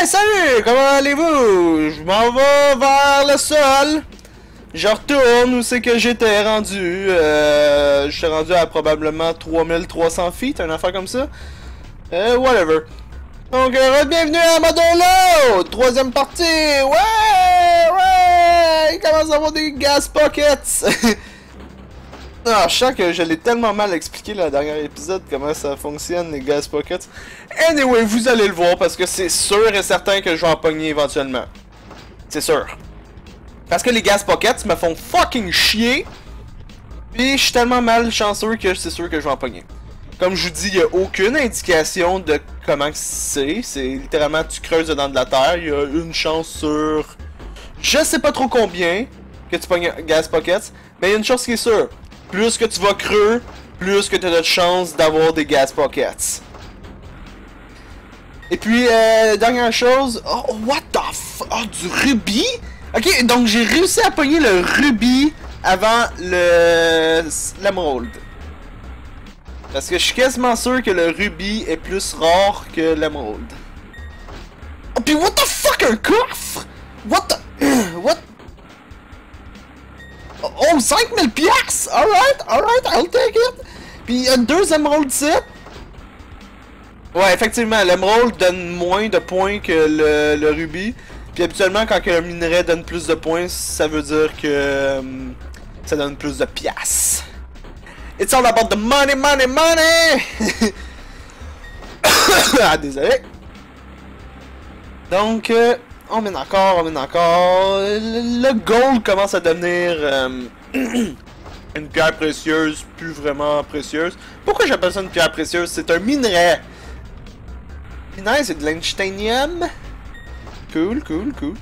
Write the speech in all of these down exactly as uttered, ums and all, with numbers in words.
Hey, salut! Comment allez-vous? Je m'en vais vers le sol. Je retourne où c'est que j'étais rendu. Euh, j'étais rendu à probablement trois mille trois cents feet, un affaire comme ça. Euh, whatever. Donc, euh, bienvenue à Motherload! Troisième partie! Ouais! Ouais! Il commence à avoir des gas pockets! Ah, je sens que je l'ai tellement mal expliqué dans le dernier épisode comment ça fonctionne les gas pockets. Anyway, vous allez le voir parce que c'est sûr et certain que je vais en pogner éventuellement. C'est sûr. Parce que les gas pockets me font fucking chier. Puis je suis tellement mal chanceux que c'est sûr que je vais en pogner. Comme je vous dis, il n'y a aucune indication de comment c'est. C'est littéralement tu creuses dedans de la terre. Il y a une chance sur je sais pas trop combien que tu pognes gas pockets. Mais il y a une chose qui est sûre. Plus que tu vas creux, plus que tu as de chances d'avoir des gas pockets. Et puis, euh, dernière chose... Oh, what the f... Oh, du rubis? Ok, donc j'ai réussi à pogner le rubis avant le... l'émeraude. Parce que je suis quasiment sûr que le rubis est plus rare que l'émeraude. Oh, pis what the fuck, un coffre? What the... What... Oh, cinq mille piastres! Alright, alright, I'll take it! Puis il y a deux émeraudes ici. Ouais, effectivement, l'émeraude donne moins de points que le, le rubis. Puis habituellement, quand un minerai donne plus de points, ça veut dire que um, ça donne plus de piastres. It's all about the money, money, money! Ah, désolé. Donc... Euh, On mène encore, on mène encore. Le gold commence à devenir euh, une pierre précieuse, plus vraiment précieuse. Pourquoi j'appelle ça une pierre précieuse? C'est un minerai. Minerai, c'est de l'einsteinium. Cool, cool, cool.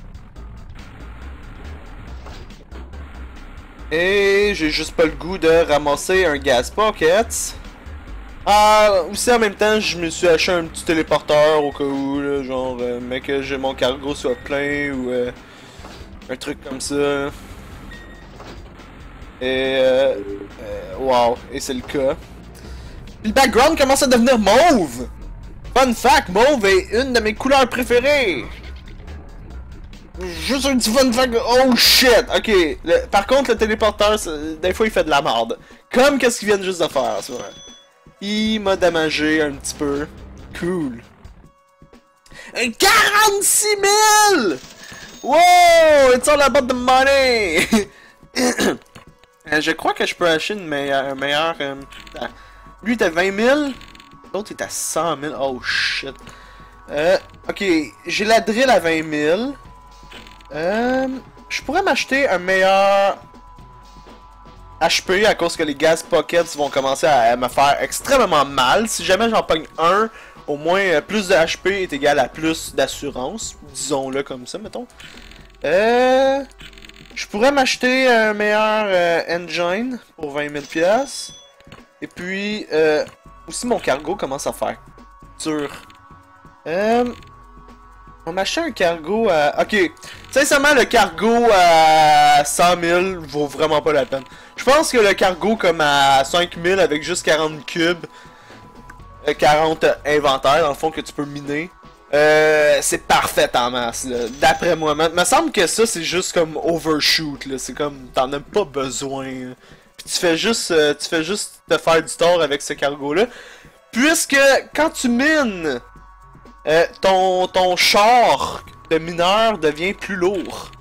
Et j'ai juste pas le goût de ramasser un gas pocket. Ah, aussi en même temps, je me suis acheté un petit téléporteur au cas où, là, genre, euh, mais que j'ai mon cargo soit plein ou euh, un truc comme ça. Et, euh, euh, wow, et c'est le cas. Puis le background commence à devenir mauve! Fun fact, mauve est une de mes couleurs préférées! Juste un petit fun fact, oh shit! Ok, le, par contre, le téléporteur, des fois, il fait de la merde. Comme qu'est-ce qu'ils viennent juste de faire, c'est vrai. Il m'a damagé un petit peu. Cool. quarante-six mille! Wow! It's all about the money! Je crois que je peux acheter une meilleure... Une meilleure euh... Lui était à vingt mille. L'autre était à cent mille. Oh shit. Euh, ok, j'ai la drill à vingt mille. Euh, je pourrais m'acheter un meilleur... H P à cause que les gas pockets vont commencer à me faire extrêmement mal. Si jamais j'en pogne un, au moins plus de H P est égal à plus d'assurance. Disons-le comme ça, mettons. Euh, je pourrais m'acheter un meilleur euh, engine pour vingt mille piastres. Et puis, euh, aussi mon cargo commence à faire dur. Euh, on m'achète un cargo à... Ok. Sincèrement, le cargo à cent mille vaut vraiment pas la peine. Je pense que le cargo comme à cinq mille avec juste quarante cubes, quarante inventaires dans le fond que tu peux miner, euh, c'est parfait en masse. D'après moi, il me semble que ça c'est juste comme overshoot. C'est comme t'en as pas besoin. Là. Puis tu fais juste, euh, tu fais juste te faire du tort avec ce cargo là, puisque quand tu mines, euh, ton ton char de mineur devient plus lourd.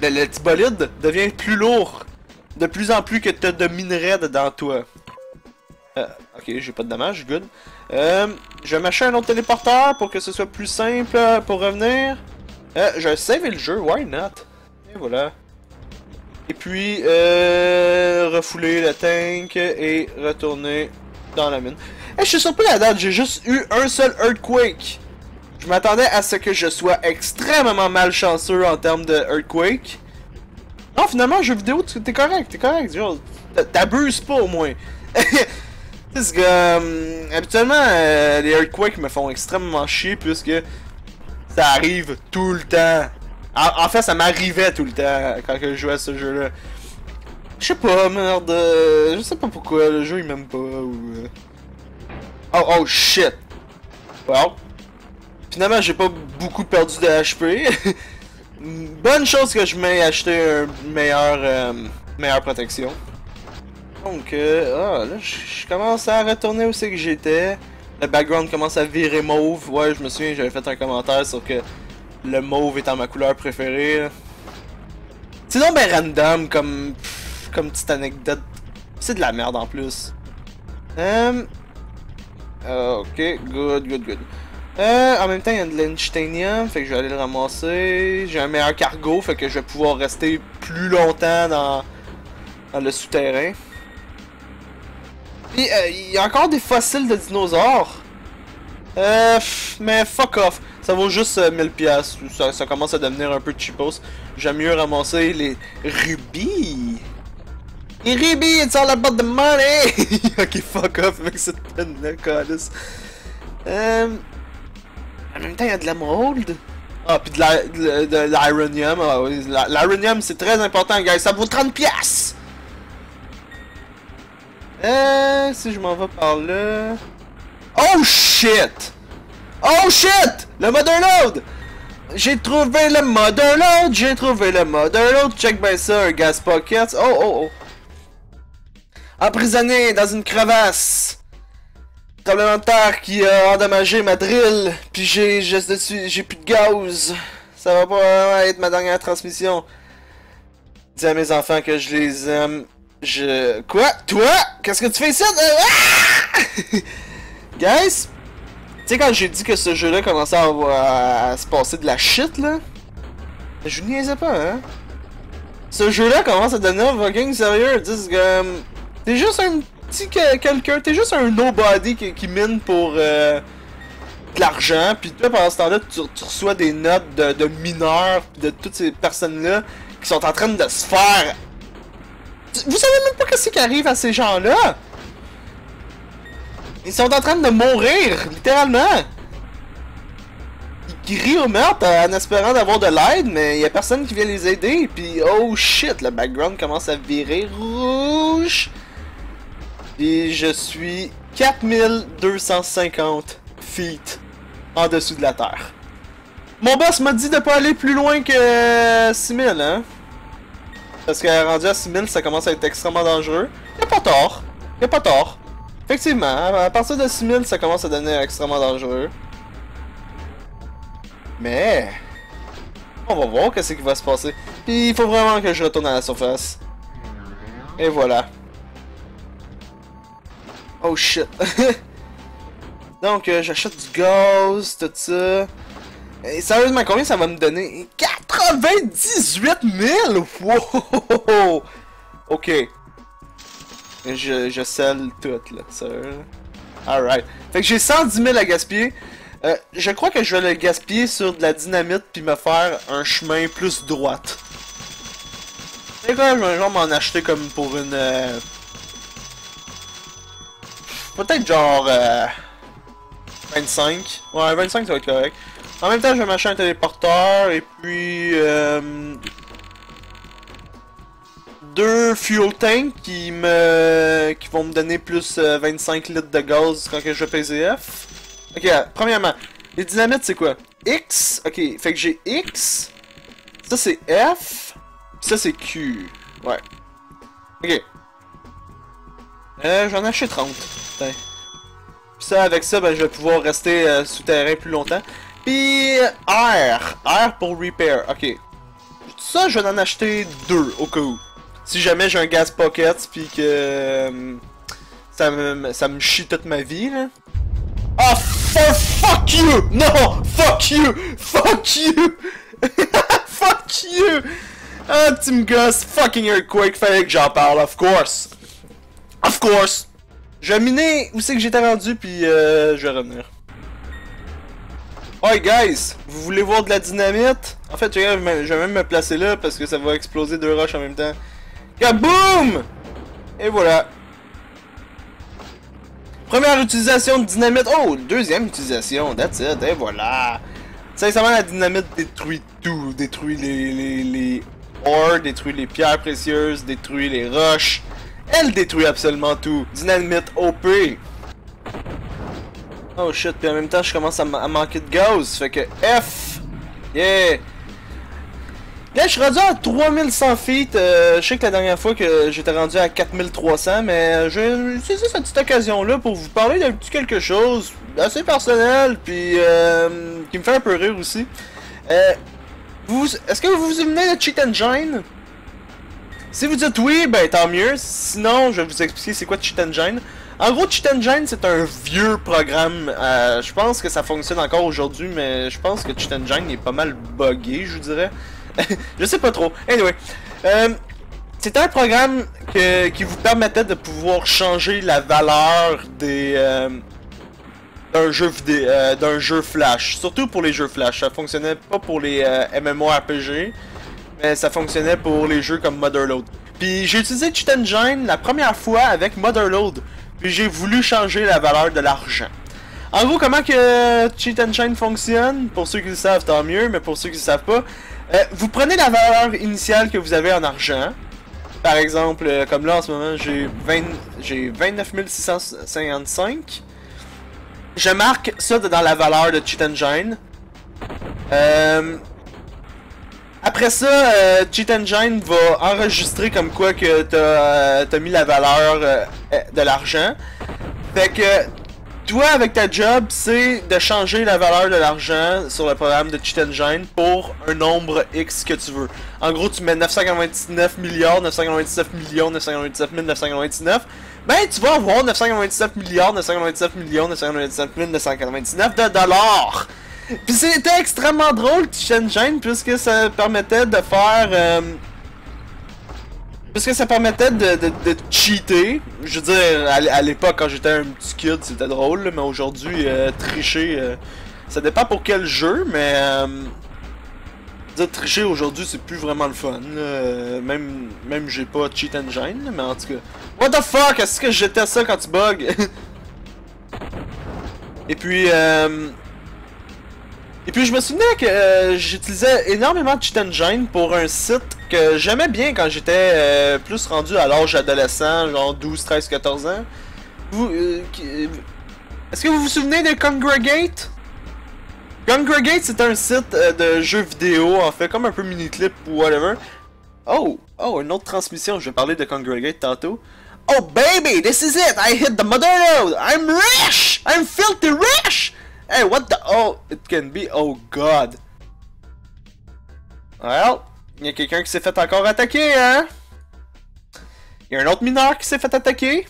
Le, le petit bolide devient plus lourd de plus en plus que tu as de minerais dedans toi. Euh, ok, j'ai pas de dommages, good. Euh, je vais m'acheter un autre téléporteur pour que ce soit plus simple pour revenir. Euh, je vais saver le jeu, why not? Et voilà. Et puis, euh, refouler le tank et retourner dans la mine. Eh, je suis surpris à la date, j'ai juste eu un seul earthquake. Je m'attendais à ce que je sois extrêmement malchanceux en termes de earthquake. Non, finalement, jeu vidéo, t'es correct, t'es correct, genre, t'abuses pas au moins. C'est que, euh, habituellement, euh, les earthquakes me font extrêmement chier puisque ça arrive tout le temps. En, en fait, ça m'arrivait tout le temps quand je jouais à ce jeu-là. Je sais pas, merde, euh, je sais pas pourquoi, le jeu il m'aime pas ou... Euh... Oh, oh shit! Wow. Finalement, j'ai pas beaucoup perdu de H P. Bonne chose que je m'ai acheté une meilleure, euh, meilleure protection. Donc, euh, ah, là, je commence à retourner où c'est que j'étais. Le background commence à virer mauve. Ouais, je me souviens, j'avais fait un commentaire sur que le mauve étant ma couleur préférée. C'est donc ben random comme, pff, comme petite anecdote. C'est de la merde en plus. Um, ok, good, good, good. Euh, en même temps, il y a de l'Enchitanium, fait que je vais aller le ramasser. J'ai un meilleur cargo, fait que je vais pouvoir rester plus longtemps dans, dans le souterrain. Puis, euh, il y a encore des fossiles de dinosaures. Euh, pff, mais fuck off. Ça vaut juste euh, mille piastres. Ça, ça commence à devenir un peu cheapos. J'aime mieux ramasser les rubis. Les rubis, it's all about the money! Ok, fuck off avec cette peine de calice. Euh... En même temps, il y a de l'émeraude. Ah, puis de l'ironium. Ah oui, l'ironium, c'est très important, guys. Ça vaut trente piastres! Euh, si je m'en vais par là... Oh shit! Oh shit! Le Motherload! J'ai trouvé le Motherload! J'ai trouvé le Motherload! Check ben ça, un gas pocket. Oh, oh, oh! Emprisonné dans une crevasse! Complémentaire qui a endommagé ma drill, puis j'ai j'ai plus de gaz. Ça va pas être ma dernière transmission. Dis à mes enfants que je les aime. Je... Quoi? Toi? Qu'est-ce que tu fais ça? Ah! Guys, tu sais quand j'ai dit que ce jeu-là commençait à, à, à se passer de la shit, là? Je vous niaisais pas, hein? Ce jeu-là commence à devenir fucking sérieux. Dis comme... T'es juste un... que quelqu'un, t'es juste un nobody qui, qui mine pour euh, de l'argent, puis toi pendant ce temps-là, tu, tu reçois des notes de, de mineurs, de toutes ces personnes-là qui sont en train de se faire. Vous savez même pas qu'est-ce qui arrive à ces gens-là? Ils sont en train de mourir, littéralement. Ils crient au meurtre en espérant d'avoir de l'aide, mais il y a personne qui vient les aider, puis oh shit, le background commence à virer rouge. Et je suis quatre mille deux cent cinquante feet en dessous de la terre. Mon boss m'a dit de pas aller plus loin que six mille, hein? Parce que rendu à six mille, ça commence à être extrêmement dangereux. Y'a pas tort. Y'a pas tort. Effectivement, à partir de six mille, ça commence à devenir extrêmement dangereux. Mais... on va voir qu'est-ce qui va se passer. Puis il faut vraiment que je retourne à la surface. Et voilà. Oh shit. Donc euh, j'achète du gaz, tout ça. Et sérieusement, combien ça va me donner? quatre-vingt-dix-huit mille! Wow! Ok. Je, je scelle tout là, sérieux. Alright. Fait que j'ai cent dix mille à gaspiller. Euh, je crois que je vais le gaspiller sur de la dynamite puis me faire un chemin plus droite. Et quand même, je vais m'en acheter comme pour une... Euh... peut-être genre euh, vingt-cinq. Ouais, vingt-cinq ça va être correct. En même temps, je vais m'acheter un téléporteur et puis euh, deux fuel tanks qui me qui vont me donner plus euh, vingt-cinq litres de gaz quand que je vais P Z F. Ok, premièrement, les dynamites c'est quoi? X, ok, fait que j'ai X, ça c'est F, ça c'est Q. Ouais. Ok. Euh, j'en ai acheté trente. Putain. Puis ça, avec ça, ben, je vais pouvoir rester euh, souterrain plus longtemps. Puis R. R pour repair. Ok. Ça, je vais en acheter deux au cas où. Si jamais j'ai un gas pocket, puis que euh, ça me ça me chie toute ma vie, là. Ah, oh, fuck you! Non! Fuck you! Fuck you! Fuck you! Ah, tu me gosses. Fucking earthquake. Fallait que j'en parle, of course. Of course! Je vais miner où c'est que j'étais rendu, puis euh, je vais revenir. Alright guys! Vous voulez voir de la dynamite? En fait, je vais même me placer là, parce que ça va exploser deux roches en même temps. Kaboom! Et voilà. Première utilisation de dynamite. Oh! Deuxième utilisation, that's it, et voilà. Sincèrement, la dynamite détruit tout. Détruit les, les, les ores, détruit les pierres précieuses, détruit les roches. Elle détruit absolument tout. Dynamite O P. Oh shit, puis en même temps je commence à, à manquer de gaz, fait que F! Yeah! Là je suis rendu à trois mille cent feet, euh, je sais que la dernière fois que j'étais rendu à quatre mille trois cents, mais je saisis cette petite occasion-là pour vous parler d'un petit quelque chose assez personnel, puis euh, qui me fait un peu rire aussi. Euh, Est-ce que vous vous souvenez de Cheat Engine? Si vous dites oui, ben tant mieux, sinon je vais vous expliquer c'est quoi Cheat Engine. En gros, Cheat Engine, c'est un vieux programme. Euh, je pense que ça fonctionne encore aujourd'hui, mais je pense que Cheat Engine est pas mal buggé, je vous dirais. Je sais pas trop. Anyway, euh, c'était un programme que, qui vous permettait de pouvoir changer la valeur des euh, d'un jeu vidéo, euh, d'un jeu Flash. Surtout pour les jeux Flash. Ça fonctionnait pas pour les euh, MMORPG, mais ça fonctionnait pour les jeux comme Motherload. Puis j'ai utilisé Cheat Engine la première fois avec Motherload. Puis j'ai voulu changer la valeur de l'argent. En gros, comment que Cheat Engine fonctionne, pour ceux qui le savent, tant mieux, mais pour ceux qui ne le savent pas, euh, vous prenez la valeur initiale que vous avez en argent. Par exemple, euh, comme là en ce moment, j'ai vingt-neuf mille six cent cinquante-cinq. Je marque ça dans la valeur de Cheat Engine. Euh... Après ça, euh, Cheat Engine va enregistrer comme quoi que t'as euh, mis la valeur euh, de l'argent. Fait que toi, avec ta job, c'est de changer la valeur de l'argent sur le programme de Cheat Engine pour un nombre X que tu veux. En gros, tu mets neuf cent quatre-vingt-dix-neuf milliards, neuf cent quatre-vingt-dix-neuf millions, neuf cent quatre-vingt-dix-sept mille, neuf cent quatre-vingt-dix-neuf. Ben, tu vas avoir neuf cent quatre-vingt-dix-sept milliards, neuf cent quatre-vingt-dix-sept millions, neuf cent quatre-vingt-dix-sept mille, neuf cent quatre-vingt-dix-neuf de dollars! Puis c'était extrêmement drôle, Cheat Engine, puisque ça permettait de faire... Euh, puisque ça permettait de, de, de cheater. Je veux dire, à, à l'époque, quand j'étais un petit kid, c'était drôle, mais aujourd'hui, euh, tricher... Euh, ça dépend pour quel jeu, mais... Euh, je veux dire, tricher aujourd'hui, c'est plus vraiment le fun. Euh, même même j'ai pas Cheat Engine, mais en tout cas... What the fuck? Est-ce que j'étais ça quand tu bugs? Et puis... Euh, Et puis je me souvenais que euh, j'utilisais énormément Cheat Engine pour un site que j'aimais bien quand j'étais euh, plus rendu à l'âge adolescent, genre douze, treize, quatorze ans. Vous, euh, est-ce que vous vous souvenez de Kongregate? Kongregate, c'est un site euh, de jeux vidéo, en fait, comme un peu Miniclip ou whatever. Oh, oh, une autre transmission, je vais parler de Kongregate tantôt. Oh baby, this is it, I hit the motherload, I'm rich, I'm filthy rich! Hey, what the... Oh, it can be... Oh, God. Well, il y a quelqu'un qui s'est fait encore attaquer, hein? Il y a un autre mineur qui s'est fait attaquer.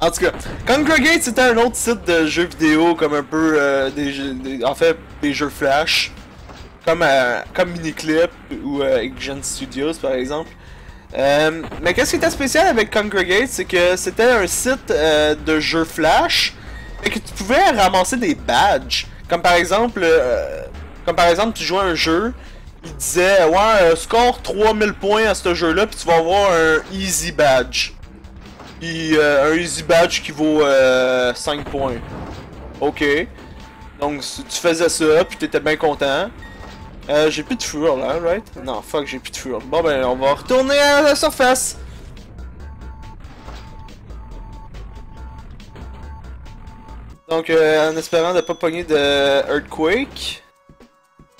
En tout cas, Kongregate, c'était un autre site de jeux vidéo, comme un peu... Euh, des, jeux, des en fait, des jeux Flash. Comme, euh, comme Miniclip ou euh, Agent Studios, par exemple. Euh, mais qu'est-ce qui était spécial avec Kongregate, c'est que c'était un site euh, de jeux Flash... Et que tu pouvais ramasser des badges, comme par exemple, euh, comme par exemple tu jouais à un jeu, il disait ouais euh, score trois mille points à ce jeu là, puis tu vas avoir un easy badge, puis euh, un easy badge qui vaut euh, cinq points. Ok, donc tu faisais ça, puis t'étais bien content. Euh, j'ai plus de fuel là, right? Non fuck, j'ai plus de fuel. Bon ben on va retourner à la surface. Donc, euh, en espérant de pas pogner de Earthquake.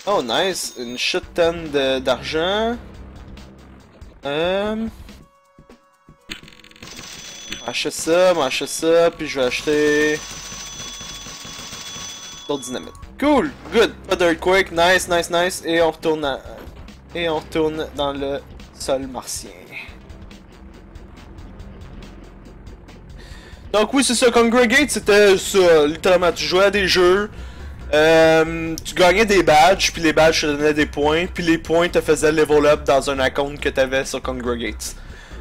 Oh, nice. Une shit tonne d'argent. Euh... Achète ça, m'achète ça, puis je vais acheter... d'autres dynamites. Cool! Good! Pas d'Earthquake. Nice, nice, nice. Et on retourne à... Et on retourne dans le sol martien. Donc oui, c'est ça, Kongregate, c'était ça, littéralement, tu jouais à des jeux, euh, tu gagnais des badges, puis les badges te donnaient des points, puis les points te faisaient level up dans un account que t'avais sur Kongregate.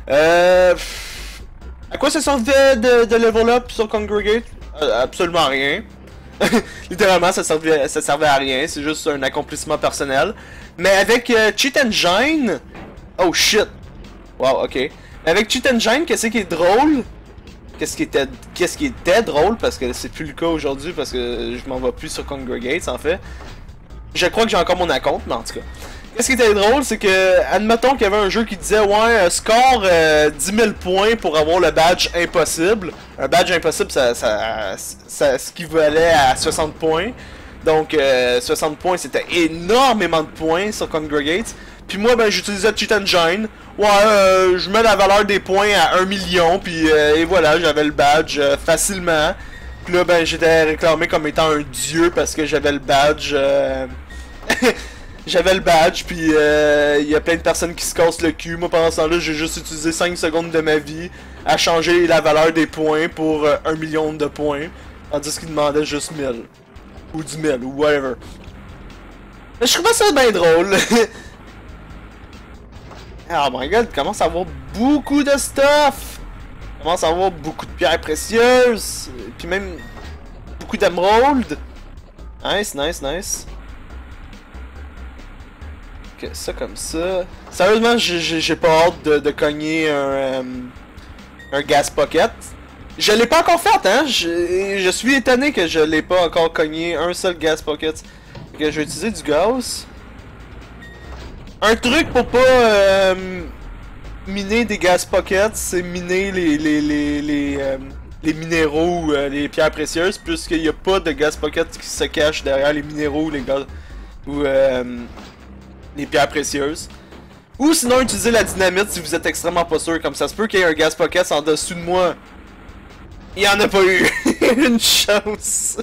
Euh, à quoi ça servait de, de level up sur Kongregate? Euh, absolument rien. Littéralement, ça servait, ça servait à rien, c'est juste un accomplissement personnel. Mais avec euh, Cheat Engine... Oh shit! Wow, ok. Avec Cheat Engine, qu'est-ce qui est drôle? Qu'est-ce qui était, qu'est-ce qui était drôle, parce que c'est plus le cas aujourd'hui, parce que je m'en vais plus sur Kongregate en fait. Je crois que j'ai encore mon account, mais en tout cas. Qu'est-ce qui était drôle, c'est que, admettons qu'il y avait un jeu qui disait, ouais, score euh, dix mille points pour avoir le badge impossible. Un badge impossible, ça, ça, ça, ça ce qui valait à soixante points. Donc, euh, soixante points, c'était énormément de points sur Kongregate. Puis moi, ben, j'utilisais Cheat Engine. Ouais, euh, je mets la valeur des points à un million, puis euh, et voilà, j'avais le badge euh, facilement. Puis là, ben, j'étais réclamé comme étant un dieu parce que j'avais le badge. Euh... J'avais le badge, puis il euh, y a plein de personnes qui se cassent le cul. Moi, pendant ce temps-là, j'ai juste utilisé cinq secondes de ma vie à changer la valeur des points pour euh, un million de points, tandis qu'ils demandaient juste mille. Ou dix mille, ou whatever. Mais je trouvais ça bien drôle. Oh my god, il commence à avoir beaucoup de stuff. Il commence à avoir beaucoup de pierres précieuses. Et puis même beaucoup d'émeraudes. Nice, nice, nice. Ok, ça comme ça. Sérieusement, j'ai pas hâte de, de cogner un, euh, un gas pocket. Je l'ai pas encore fait, hein. Je, je suis étonné que je l'ai pas encore cogné un seul gas pocket. Ok, je vais utiliser du gaz. Un truc pour pas euh, miner des gas pockets, c'est miner les les, les, les, euh, les minéraux ou euh, les pierres précieuses, puisqu'il n'y a pas de gas pockets qui se cachent derrière les minéraux ou les, ou, euh, les pierres précieuses. Ou sinon, utilisez la dynamite si vous êtes extrêmement pas sûr, comme ça se peut qu'il y ait un gas pocket en dessous de moi. Il n'y en a pas eu. Une chance.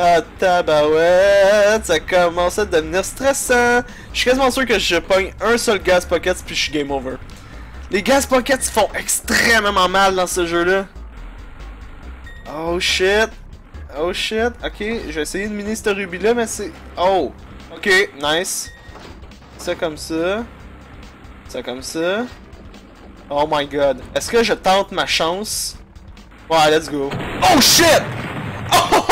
Ah, tabarouette, ça commence à devenir stressant. Je suis quasiment sûr que je pogne un seul gas pocket puis je suis game over. Les gas pockets font extrêmement mal dans ce jeu-là. Oh shit. Oh shit. Ok, je vais essayer de miner ce rubis-là, mais c'est... Oh. Ok, nice. Ça comme ça. Ça comme ça. Oh my god. Est-ce que je tente ma chance? Ouais, let's go. Oh shit! Oh!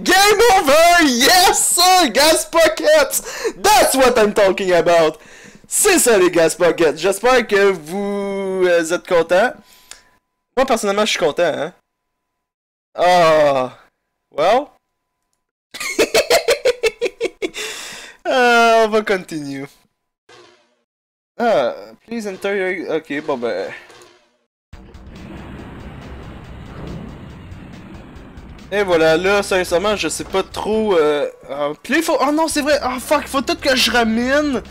Game over! Yes, sir! Gas Pockets! That's what I'm talking about! C'est ça, les Gas Pockets! J'espère que vous êtes contents. Moi, personnellement, je suis content, hein? Ah... Oh. Well... uh, on va continue. Ah... Uh, please enter your... Ok, bon ben... Et voilà, là, sincèrement, je sais pas trop... Euh... Oh, puis faut... oh non, c'est vrai! Oh fuck, faut tout que je ramène!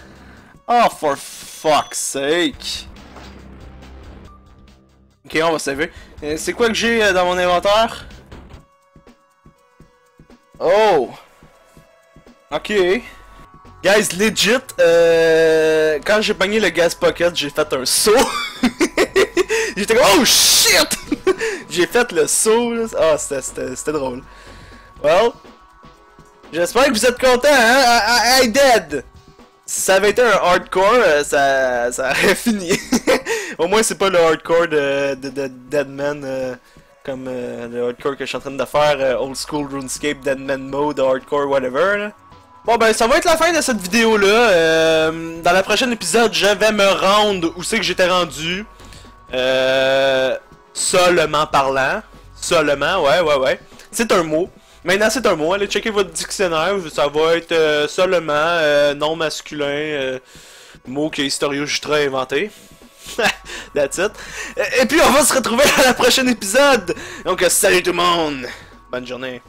Oh, for fuck's sake! Ok, on va sauver. Euh, c'est quoi que j'ai euh, dans mon inventaire? Oh! Ok. Guys, legit, euh... quand j'ai pogné le gas pocket, j'ai fait un saut. J'étais comme, oh shit! J'ai fait le saut, là. Ah, c'était drôle. Well. J'espère que vous êtes contents, hein? I, I, I dead! Si ça avait été un hardcore, ça, ça aurait fini. Au moins, c'est pas le hardcore de, de, de Deadman euh, comme euh, le hardcore que je suis en train de faire. Euh, old school Runescape, Deadman mode, hardcore, whatever, là. Bon ben ça va être la fin de cette vidéo là, euh, dans la prochaine épisode je vais me rendre où c'est que j'étais rendu, euh, seulement parlant, seulement, ouais ouais ouais, c'est un mot, maintenant c'est un mot, allez checker votre dictionnaire, ça va être euh, seulement, euh, non masculin, euh, mot que HistorioJutra a inventé. That's it, et puis on va se retrouver à la prochaine épisode, donc salut tout le monde, bonne journée.